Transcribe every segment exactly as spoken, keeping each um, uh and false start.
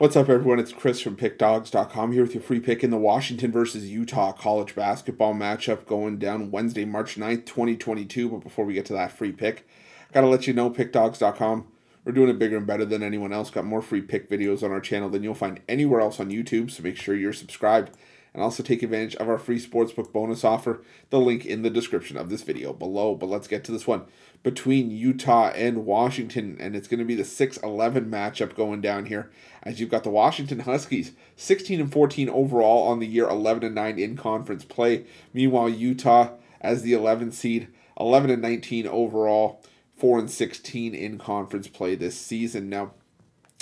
What's up, everyone? It's Chris from Pick Dogs dot com here with your free pick in the Washington versus Utah college basketball matchup going down Wednesday, March ninth, twenty twenty-two. But before we get to that free pick, got to let you know Pick Dogs dot com, we're doing it bigger and better than anyone else. Got more free pick videos on our channel than you'll find anywhere else on YouTube, so make sure you're subscribed. And also take advantage of our free sportsbook bonus offer, the link in the description of this video below. But let's get to this one between Utah and Washington, and it's going to be the six eleven matchup going down here, as you've got the Washington Huskies sixteen and fourteen overall on the year, eleven and nine in conference play. Meanwhile, Utah as the eleventh seed, eleven and nineteen overall, four and sixteen in conference play this season. Now,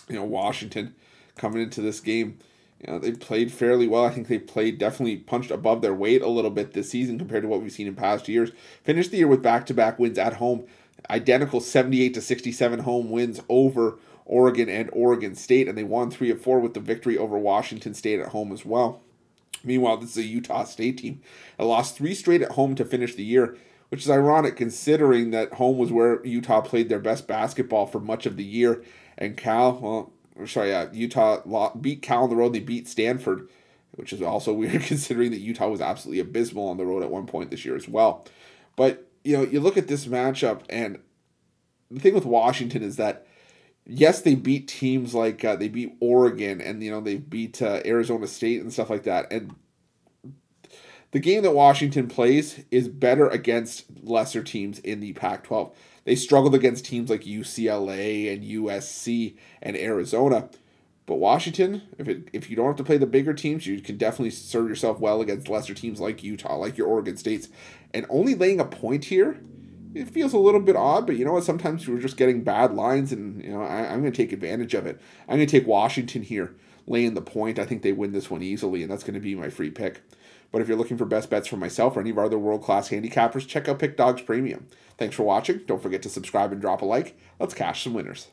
you know, Washington coming into this game, you know, they played fairly well. I think they played, definitely punched above their weight a little bit this season compared to what we've seen in past years. Finished the year with back-to-back wins at home, identical seventy-eight to sixty-seven home wins over Oregon and Oregon State, and they won three of four with the victory over Washington State at home as well. Meanwhile, this is a Utah State team that lost three straight at home to finish the year, which is ironic considering that home was where Utah played their best basketball for much of the year, and Cal, well, sorry, uh, Utah beat Cal on the road. They beat Stanford, which is also weird considering that Utah was absolutely abysmal on the road at one point this year as well. But, you know, you look at this matchup, and the thing with Washington is that, yes, they beat teams like, uh, they beat Oregon, and, you know, they beat uh, Arizona State and stuff like that. And the game that Washington plays is better against lesser teams in the Pac twelve. They struggled against teams like U C L A and U S C and Arizona. But Washington, if it, if you don't have to play the bigger teams, you can definitely serve yourself well against lesser teams like Utah, like your Oregon States. And only laying a point here, it feels a little bit odd, but you know what? Sometimes we're just getting bad lines, and you know I, I'm going to take advantage of it. I'm going to take Washington here, laying the point. I think they win this one easily, and that's going to be my free pick. But if you're looking for best bets for myself or any of our other world-class handicappers, check out PickDawgz Premium. Thanks for watching. Don't forget to subscribe and drop a like. Let's cash some winners.